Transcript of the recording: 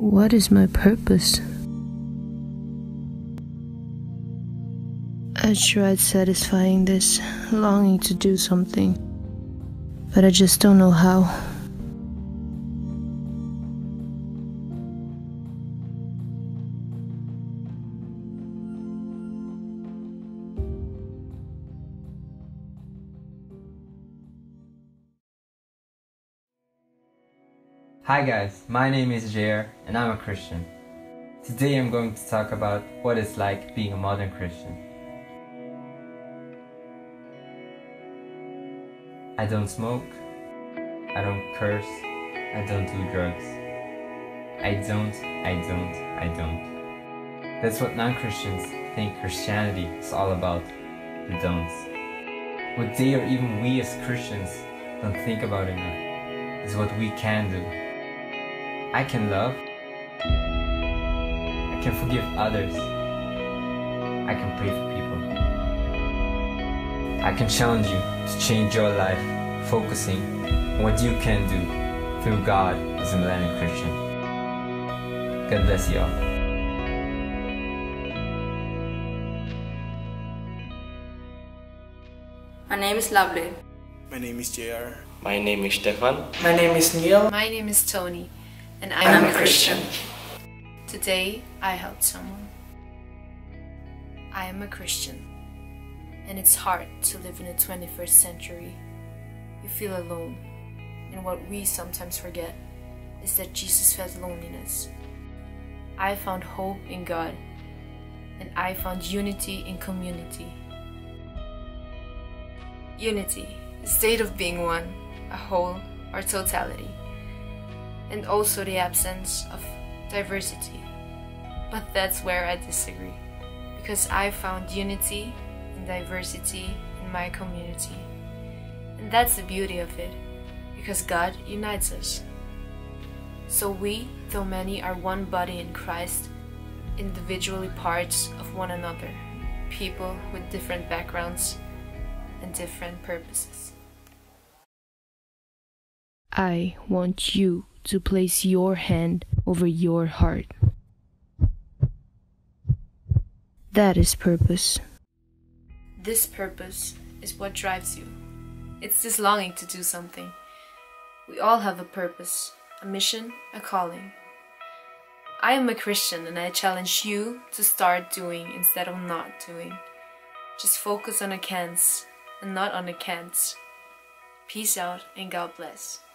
What is my purpose? I tried satisfying this longing to do something, but I just don't know how. Hi guys, my name is Jair and I'm a Christian. Today I'm going to talk about what it's like being a modern Christian. I don't smoke, I don't curse, I don't do drugs. I don't. That's what non-Christians think Christianity is all about, the don'ts. What they or even we as Christians don't think about enough is what we can do. I can love, I can forgive others, I can pray for people. I can challenge you to change your life, focusing on what you can do through God as a millennial Christian. God bless you all. My name is Lovely. My name is JR. My name is Stefan. My name is Neil. My name is Tony. And I'm a Christian. Today, I helped someone. I am a Christian. And it's hard to live in the 21st century. You feel alone. And what we sometimes forget is that Jesus felt loneliness. I found hope in God. And I found unity in community. Unity, the state of being one, a whole, or totality. And also the absence of diversity. But that's where I disagree, because I found unity and diversity in my community. And that's the beauty of it, because God unites us. So we, though many, are one body in Christ, individually parts of one another, people with different backgrounds and different purposes. I want you to place your hand over your heart. That is purpose. This purpose is what drives you. It's this longing to do something. We all have a purpose, a mission, a calling. I am a Christian and I challenge you to start doing instead of not doing. Just focus on the cans and not on the can'ts. Peace out and God bless.